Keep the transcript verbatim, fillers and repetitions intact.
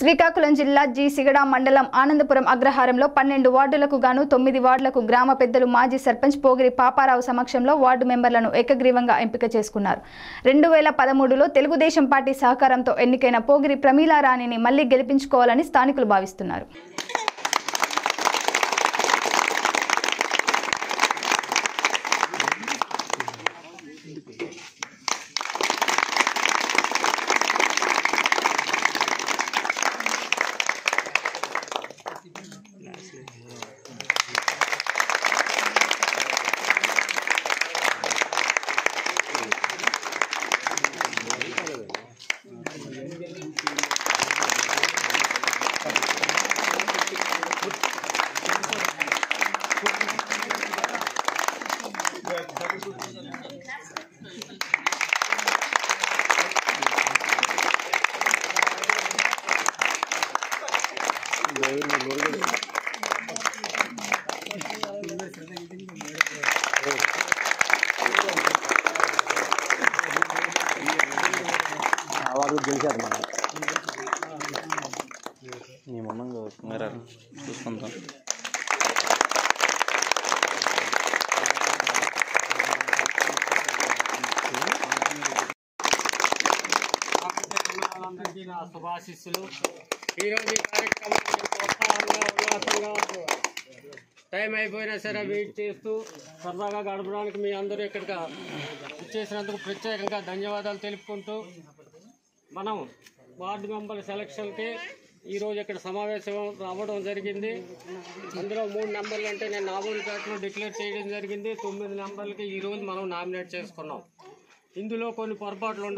శ్రీకాకుళం జిల్లా జి సిగడ మండలం ఆనందపురం అగ్రహారంలో పన్నెండు వార్డులకు గాను తొమ్మిది వార్డులకు గ్రామ పెద్దలు మాజీ సర్పంచ్ పోగిరి పాపారావు సమక్షంలో వార్డు మెంబర్లను ఏకగ్రీవంగా ఎంపిక చేసుకున్నారు. రెండు వేల పదమూడులో తెలుగుదేశం పార్టీ సహకారంతో ఎన్నికైన పోగిరి ప్రమీలారాణిని మళ్లీ గెలిపించుకోవాలని స్థానికులు భావిస్తున్నారు. చూసుకుంటాం. శుభాశిస్సులు. ఈరోజు ఈ కార్యక్రమాన్ని ప్రోత్సాహంగా ఉల్లాసంగా టైం అయిపోయినా సరే వెయిట్ చేస్తూ సరదాగా గడపడానికి మీ అందరూ ఇక్కడికి ఇచ్చేసినందుకు ప్రత్యేకంగా ధన్యవాదాలు తెలుపుకుంటూ, మనం వార్డు మెంబర్ సెలక్షన్కి ఈరోజు ఇక్కడ సమావేశం రావడం జరిగింది. అందులో మూడు నెంబర్లు అంటే నేను నామోని కార్డులో డిక్లేర్ చేయడం జరిగింది. తొమ్మిది నెంబర్లకి ఈరోజు మనం నామినేట్ చేసుకున్నాం. ఇందులో కొన్ని పొరపాట్లు